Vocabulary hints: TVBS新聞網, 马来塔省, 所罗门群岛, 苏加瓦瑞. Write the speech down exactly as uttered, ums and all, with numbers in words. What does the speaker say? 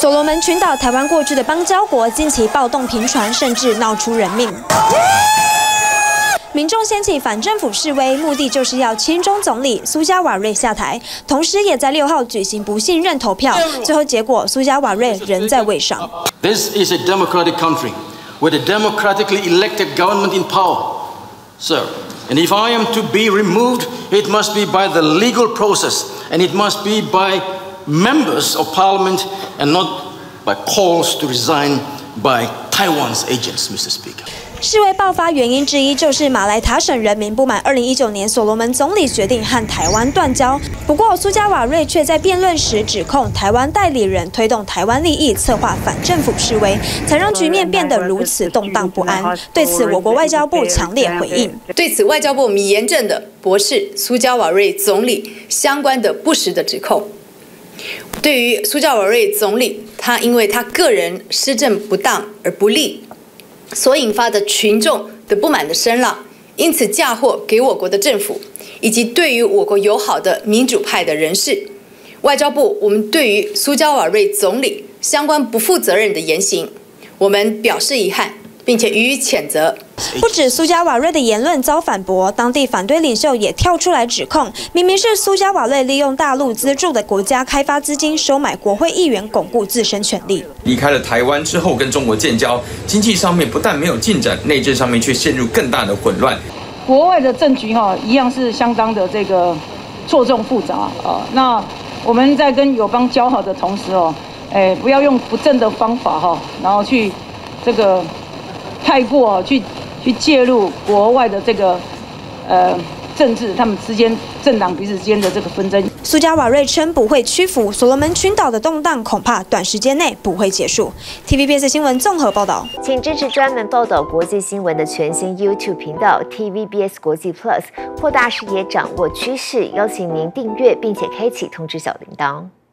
所罗门群岛台湾过去的邦交国近期暴动频传，甚至闹出人命。 民众掀起反政府示威，目的就是要亲中总理苏加瓦瑞下台，同时也在六号举行不信任投票。最后结果，苏加瓦瑞仍在位上。This is a democratic country with a democratically elected government in power, sir. And if I am to be removed, it must be by the legal process, and it must be by members of parliament, and not by calls to resign by Taiwan's agents, Mister Speaker. 示威爆发原因之一就是马来塔省人民不满二零一九年所罗门总理决定和台湾断交。不过，苏加瓦瑞却在辩论时指控台湾代理人推动台湾利益，策划反政府示威，才让局面变得如此动荡不安。对此，我国外交部强烈回应。对此，外交部我们严正地驳斥苏加瓦瑞总理相关的不实的指控。对于苏加瓦瑞总理，他因为他个人施政不当而不利。 所引发的群众的不满的声浪，因此嫁祸给我国的政府，以及对于我国友好的民主派的人士。外交部，我们对于苏加瓦瑞总理相关不负责任的言行，我们表示遗憾，并且予以谴责。不止苏加瓦瑞的言论遭反驳，当地反对领袖也跳出来指控，明明是苏加瓦瑞利用大陆资助的国家开发资金收买国会议员，巩固自身权力。 离开了台湾之后，跟中国建交，经济上面不但没有进展，内政上面却陷入更大的混乱。国外的政局哈、啊，一样是相当的这个错综复杂啊。那我们在跟友邦交好的同时哦，哎，不要用不正的方法哈、啊，然后去这个太过、啊、去去介入国外的这个呃。 政治，他们之间政党彼此之间的这个纷争。苏加瓦瑞称不会屈服，所罗门群岛的动荡恐怕短时间内不会结束。T V B S 新闻综合报道，请支持专门报道国际新闻的全新 YouTube 频道 T V B S 国际 Plus， 扩大视野，掌握趋势。邀请您订阅并且开启通知小铃铛。